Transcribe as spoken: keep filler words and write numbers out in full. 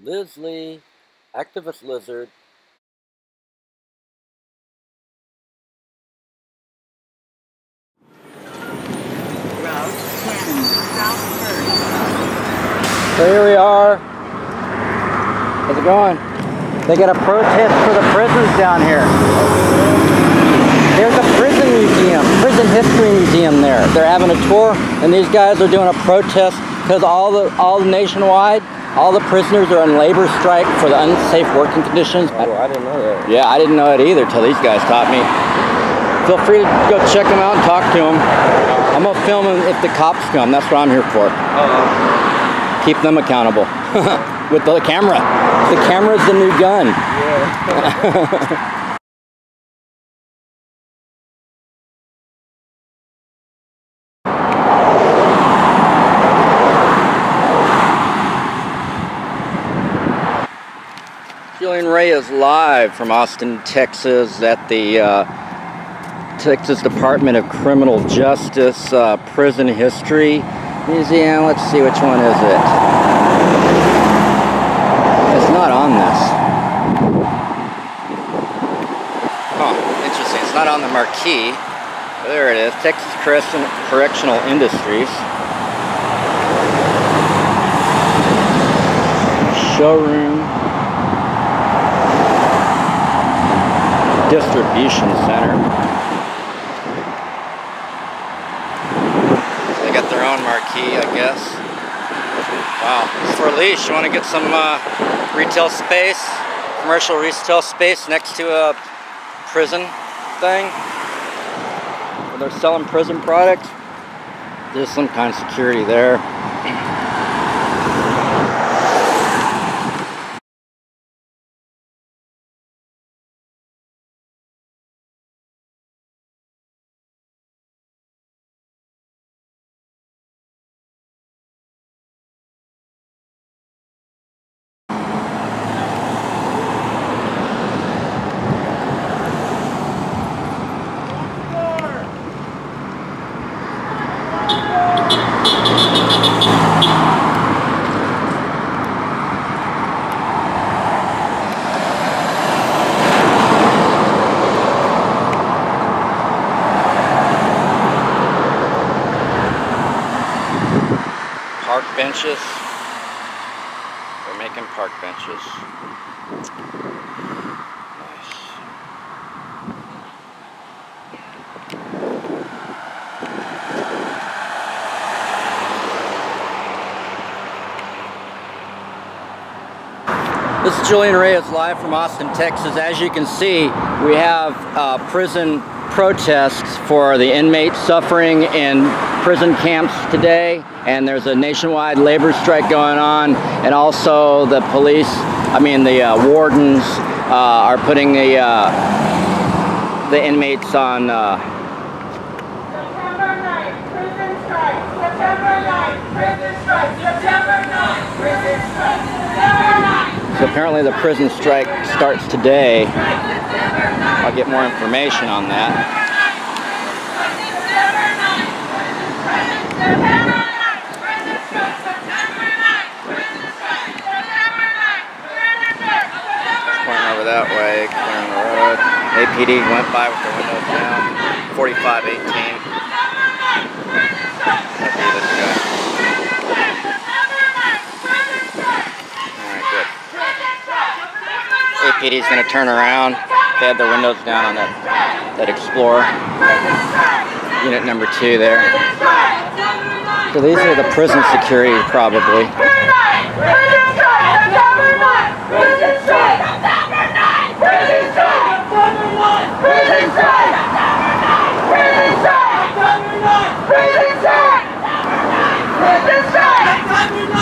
Liz Lee, activist lizard, so here we are. How's it going? They got a protest for the prisons down here. There's a prison museum, prison history museum there. They're having a tour, and these guys are doing a protest because all the all nationwide, all the prisoners are on labor strike for the unsafe working conditions. Oh, I didn't know that. Yeah, I didn't know it either till these guys taught me. Feel free to go check them out and talk to them. I'm gonna film them if the cops come. That's what I'm here for. Uh-oh. Keep them accountable with the camera. The camera's the new gun. Yeah. Julian Ray is live from Austin, Texas at the uh, Texas Department of Criminal Justice uh, Prison History Museum. Let's see, which one is it? It's not on this. Oh, interesting. It's not on the marquee. There it is. Texas Correctional Industries. Showroom. Distribution Center. Marquee, I guess. Wow. For lease, you want to get some uh, retail space, commercial retail space next to a prison thing where they're selling prison products. There's some kind of security there. Park benches. They're making park benches. Nice. This is Julian Reyes live from Austin, Texas. As you can see, we have uh, prison protests for the inmates suffering in prison camps today, and there's a nationwide labor strike going on, and also the police, I mean the uh, wardens uh, are putting the uh, the inmates on uh, September ninth, prison strike, September ninth, prison strike, September ninth, prison strike, September ninth. So apparently the prison strike starts today. I'll get more information on that. Pointing over that way, clearing the road. A P D went by with the windows down. forty-five eighteen. That'd be this guy. Alright, good. A P D's gonna turn around. They had their windows down on that, that Explorer, unit number two there. So these are the prison security probably. Prison